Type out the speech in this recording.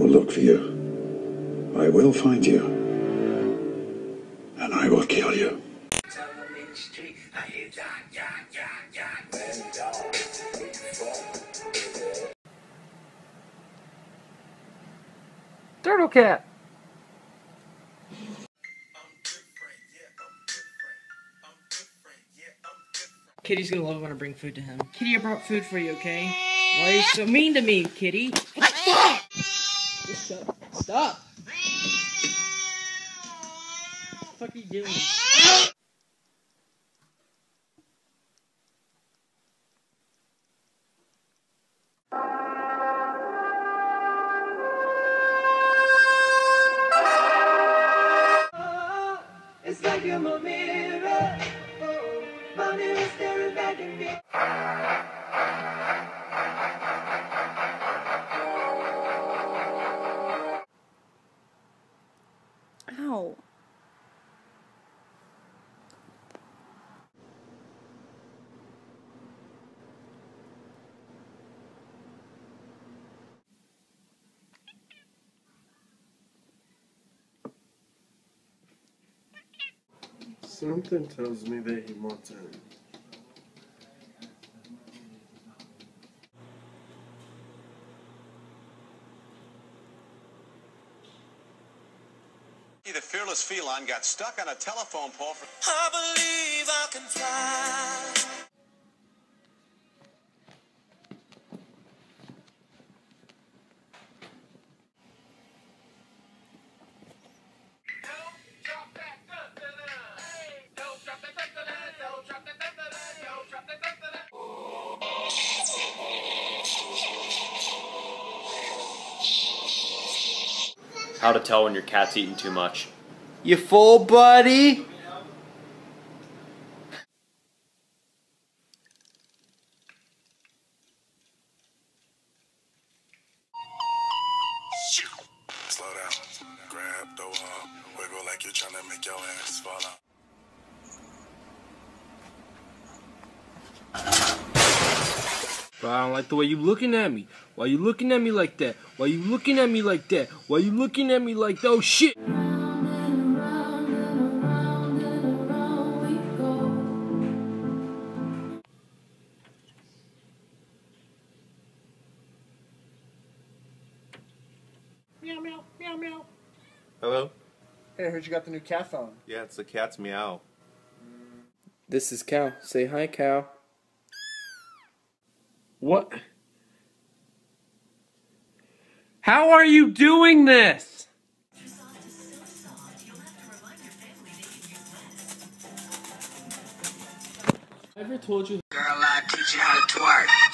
will look for you. I will find you. And I will kill you. Turtle Cat. Kitty's gonna love it when I bring food to him. Kitty, I brought food for you, okay? Why are you so mean to me, Kitty? Stop! Just stop. Stop! What the fuck are you doing? It's like I'm a mirror. My mirror staring back at me. Ow. Something tells me that he wants it. The fearless feline got stuck on a telephone pole for... I believe I can fly. How to tell when your cat's eating too much. You full, buddy? Slow down. Grab the wall. Wiggle like you're trying to make your ass fall out. Bro, I don't like the way you looking at me. Why you looking at me like that? Why you looking at me like that? Why you looking at me like that? Oh shit! Meow meow meow meow. Hello? Hey, I heard you got the new cat phone. Yeah, it's the cat's meow. This is Cow. Say hi, Cow. What? How are you doing this? I ever told you, girl, I teach you how to twerk.